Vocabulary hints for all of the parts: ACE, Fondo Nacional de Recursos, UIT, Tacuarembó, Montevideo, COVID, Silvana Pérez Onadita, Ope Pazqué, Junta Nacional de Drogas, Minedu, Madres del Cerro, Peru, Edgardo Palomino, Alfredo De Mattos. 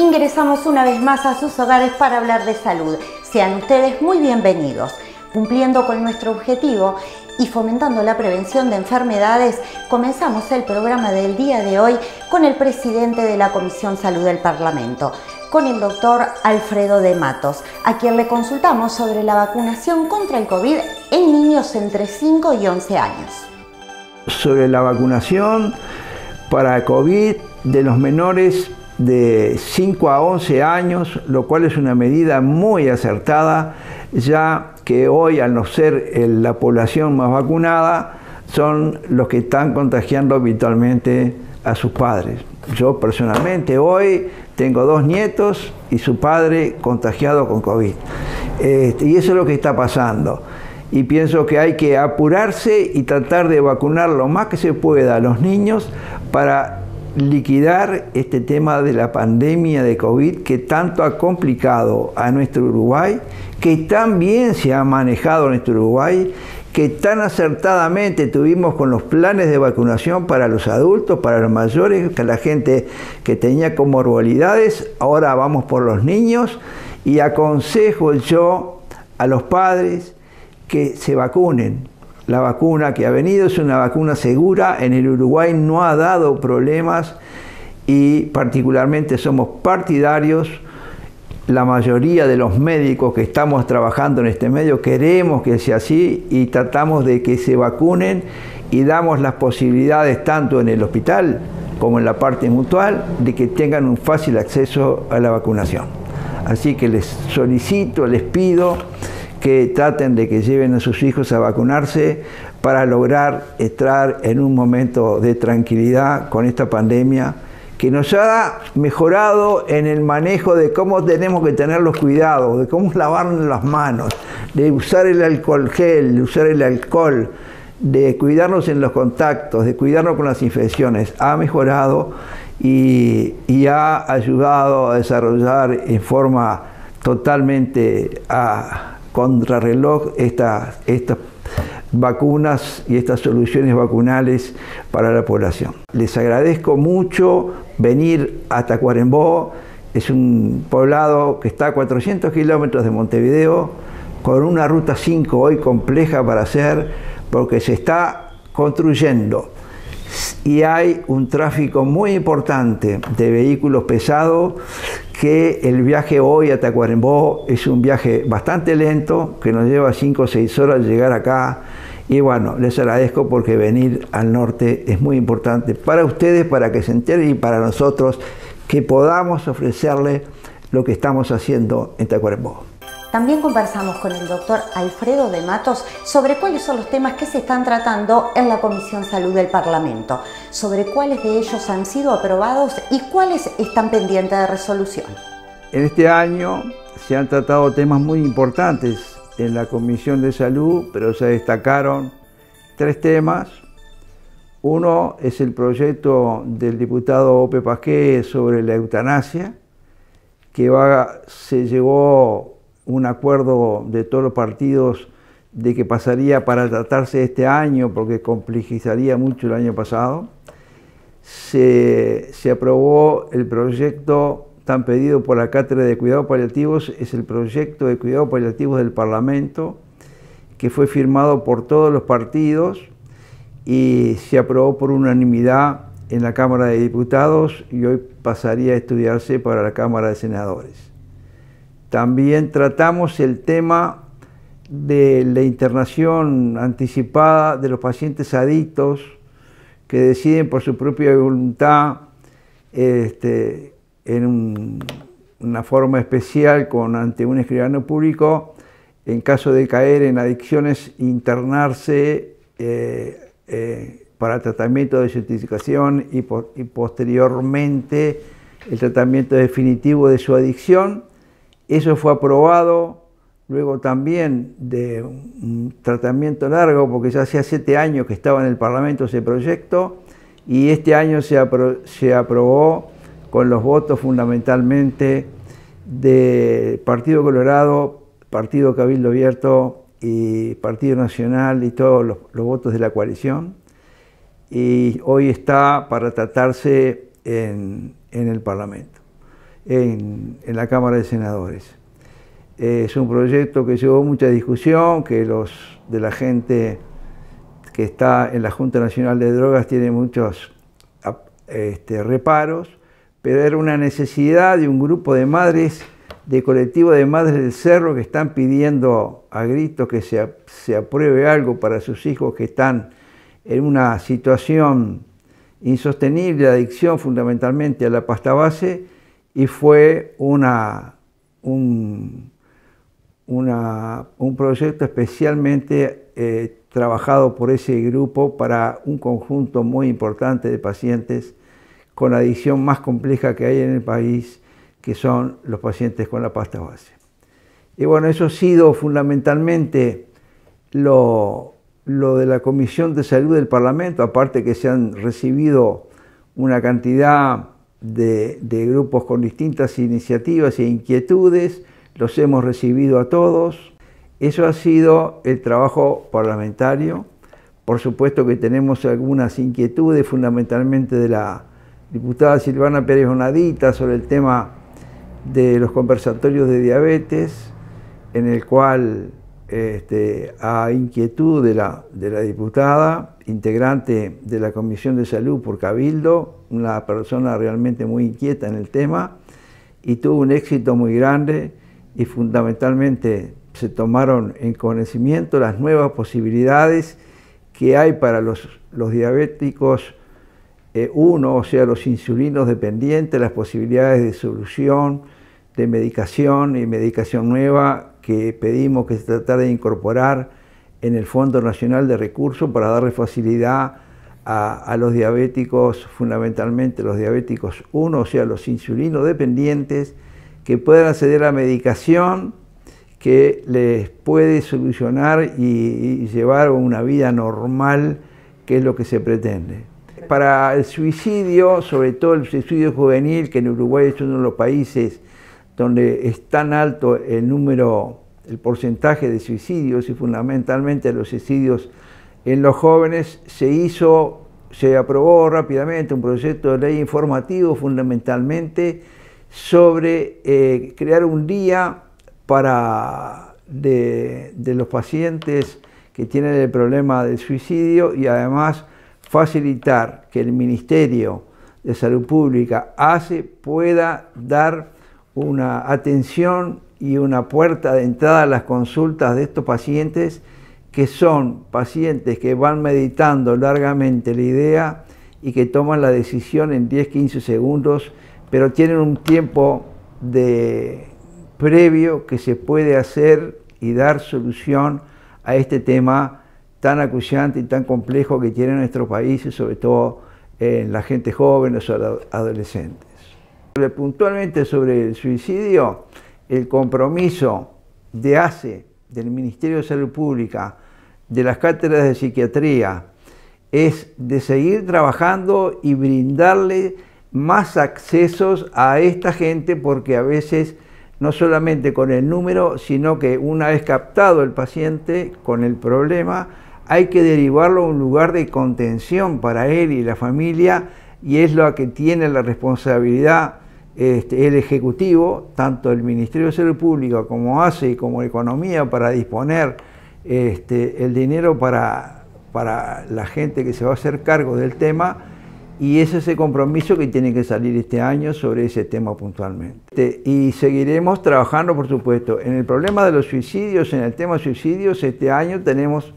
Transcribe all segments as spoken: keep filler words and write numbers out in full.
ingresamos una vez más a sus hogares para hablar de salud. Sean ustedes muy bienvenidos. Cumpliendo con nuestro objetivo y fomentando la prevención de enfermedades, comenzamos el programa del día de hoy con el presidente de la Comisión Salud del Parlamento, con el doctor Alfredo De Mattos, a quien le consultamos sobre la vacunación contra el COVID en niños entre cinco y once años. Sobre la vacunación para COVID de los menores de cinco a once años, lo cual es una medida muy acertada, ya que hoy, al no ser la población más vacunada, son los que están contagiando habitualmente a sus padres. Yo personalmente hoy tengo dos nietos y su padre contagiado con COVID. Este, y eso es lo que está pasando. Y pienso que hay que apurarse y tratar de vacunar lo más que se pueda a los niños para liquidar este tema de la pandemia de COVID que tanto ha complicado a nuestro Uruguay, que tan bien se ha manejado nuestro Uruguay, que tan acertadamente tuvimos con los planes de vacunación para los adultos, para los mayores, que la gente que tenía comorbilidades. Ahora vamos por los niños y aconsejo yo a los padres que se vacunen. La vacuna que ha venido es una vacuna segura, en el Uruguay no ha dado problemas y particularmente somos partidarios. La mayoría de los médicos que estamos trabajando en este medio queremos que sea así y tratamos de que se vacunen y damos las posibilidades tanto en el hospital como en la parte mutual de que tengan un fácil acceso a la vacunación. Así que les solicito, les pido que traten de que lleven a sus hijos a vacunarse para lograr entrar en un momento de tranquilidad con esta pandemia que nos ha mejorado en el manejo de cómo tenemos que tener los cuidados, de cómo lavarnos las manos, de usar el alcohol gel, de usar el alcohol, de cuidarnos en los contactos, de cuidarnos con las infecciones. Ha mejorado y, y ha ayudado a desarrollar en forma totalmente a contrarreloj estas, estas vacunas y estas soluciones vacunales para la población. Les agradezco mucho venir hasta Tacuarembó, es un poblado que está a cuatrocientos kilómetros de Montevideo, con una ruta cinco hoy compleja para hacer, porque se está construyendo y hay un tráfico muy importante de vehículos pesados, que el viaje hoy a Tacuarembó es un viaje bastante lento, que nos lleva cinco o seis horas llegar acá. Y bueno, les agradezco porque venir al norte es muy importante para ustedes, para que se enteren y para nosotros, que podamos ofrecerles lo que estamos haciendo en Tacuarembó. También conversamos con el doctor Alfredo De Mattos sobre cuáles son los temas que se están tratando en la Comisión Salud del Parlamento, sobre cuáles de ellos han sido aprobados y cuáles están pendientes de resolución. En este año se han tratado temas muy importantes en la Comisión de Salud, pero se destacaron tres temas. Uno es el proyecto del diputado Ope Pazqué sobre la eutanasia, que va, se llevó un acuerdo de todos los partidos de que pasaría para tratarse este año porque complejizaría mucho el año pasado. Se, se aprobó el proyecto tan pedido por la Cátedra de Cuidados Paliativos, es el proyecto de Cuidados Paliativos del Parlamento que fue firmado por todos los partidos y se aprobó por unanimidad en la Cámara de Diputados y hoy pasaría a estudiarse para la Cámara de Senadores. También tratamos el tema de la internación anticipada de los pacientes adictos que deciden por su propia voluntad, este, en un, una forma especial con, ante un escribano público, en caso de caer en adicciones, internarse eh, eh, para tratamiento de justificación y, por, y posteriormente el tratamiento definitivo de su adicción. Eso fue aprobado, luego también de un tratamiento largo, porque ya hacía siete años que estaba en el Parlamento ese proyecto, y este año se, apro se aprobó con los votos fundamentalmente de Partido Colorado, Partido Cabildo Abierto y Partido Nacional y todos los, los votos de la coalición. Y hoy está para tratarse en, en el Parlamento. en, en la Cámara de Senadores. Es un proyecto que llevó mucha discusión, que los de la gente que está en la Junta Nacional de Drogas tiene muchos este, reparos, pero era una necesidad de un grupo de madres, de colectivo de Madres del Cerro, que están pidiendo a gritos que se, se apruebe algo para sus hijos que están en una situación insostenible, de adicción fundamentalmente a la pasta base, y fue una, un, una, un proyecto especialmente eh, trabajado por ese grupo para un conjunto muy importante de pacientes con la adicción más compleja que hay en el país, que son los pacientes con la pasta base. Y bueno, eso ha sido fundamentalmente lo, lo de la Comisión de Salud del Parlamento, aparte que se han recibido una cantidad de, de grupos con distintas iniciativas e inquietudes, los hemos recibido a todos. Eso ha sido el trabajo parlamentario. Por supuesto que tenemos algunas inquietudes, fundamentalmente de la diputada Silvana Pérez Onadita, sobre el tema de los conversatorios de diabetes, en el cual este, a inquietud de la, de la diputada, integrante de la Comisión de Salud por Cabildo, una persona realmente muy inquieta en el tema, y tuvo un éxito muy grande, y fundamentalmente se tomaron en conocimiento las nuevas posibilidades que hay para los, los diabéticos eh, uno, o sea, los insulinos dependientes, las posibilidades de solución, de medicación y medicación nueva que pedimos que se tratara de incorporar en el Fondo Nacional de Recursos para darle facilidad a, a los diabéticos, fundamentalmente los diabéticos uno, o sea, los insulinos dependientes, que puedan acceder a medicación que les puede solucionar y, y llevar una vida normal, que es lo que se pretende. Para el suicidio, sobre todo el suicidio juvenil, que en Uruguay es uno de los países donde es tan alto el número, el porcentaje de suicidios, y fundamentalmente los suicidios en los jóvenes, se hizo, se aprobó rápidamente un proyecto de ley informativo fundamentalmente sobre eh, crear un día para de, de los pacientes que tienen el problema del suicidio, y además facilitar que el Ministerio de Salud Pública, ACE, pueda dar una atención y una puerta de entrada a las consultas de estos pacientes, que son pacientes que van meditando largamente la idea y que toman la decisión en diez a quince segundos, pero tienen un tiempo de previo que se puede hacer y dar solución a este tema tan acuciante y tan complejo que tiene nuestro país, y sobre todo en la gente joven, los adolescentes. Puntualmente sobre el suicidio, el compromiso de ACE, del Ministerio de Salud Pública, de las cátedras de psiquiatría, es de seguir trabajando y brindarle más accesos a esta gente, porque a veces no solamente con el número, sino que una vez captado el paciente con el problema, hay que derivarlo a un lugar de contención para él y la familia, y es lo que tiene la responsabilidad este, el Ejecutivo, tanto el Ministerio de Salud Pública como ACE, como Economía, para disponer este, el dinero para, para la gente que se va a hacer cargo del tema. Y ese es el compromiso que tiene que salir este año sobre ese tema puntualmente. Y seguiremos trabajando, por supuesto, en el problema de los suicidios, en el tema de suicidios. Este año tenemos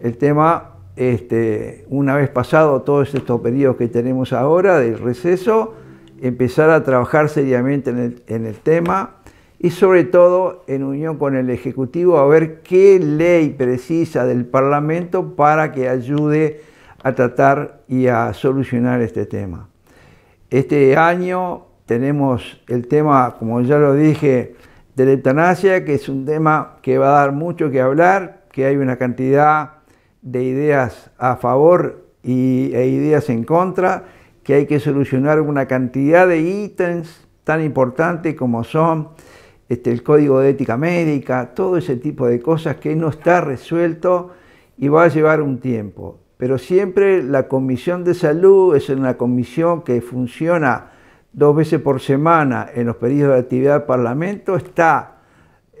el tema, este, una vez pasado todos estos periodos que tenemos ahora del receso, empezar a trabajar seriamente en el, en el tema, y sobre todo en unión con el Ejecutivo, a ver qué ley precisa del Parlamento para que ayude a tratar y a solucionar este tema. Este año tenemos el tema, como ya lo dije, de la eutanasia, que es un tema que va a dar mucho que hablar, que hay una cantidad de ideas a favor y, e ideas en contra, que hay que solucionar una cantidad de ítems tan importantes como son este, el Código de Ética Médica, todo ese tipo de cosas que no está resuelto y va a llevar un tiempo. Pero siempre la Comisión de Salud es una comisión que funciona dos veces por semana en los periodos de actividad del Parlamento, está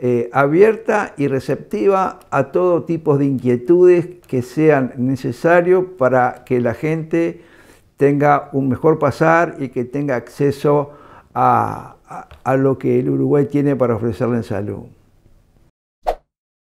eh, abierta y receptiva a todo tipo de inquietudes que sean necesarios para que la gente tenga un mejor pasar y que tenga acceso a, a, a lo que el Uruguay tiene para ofrecerle en salud.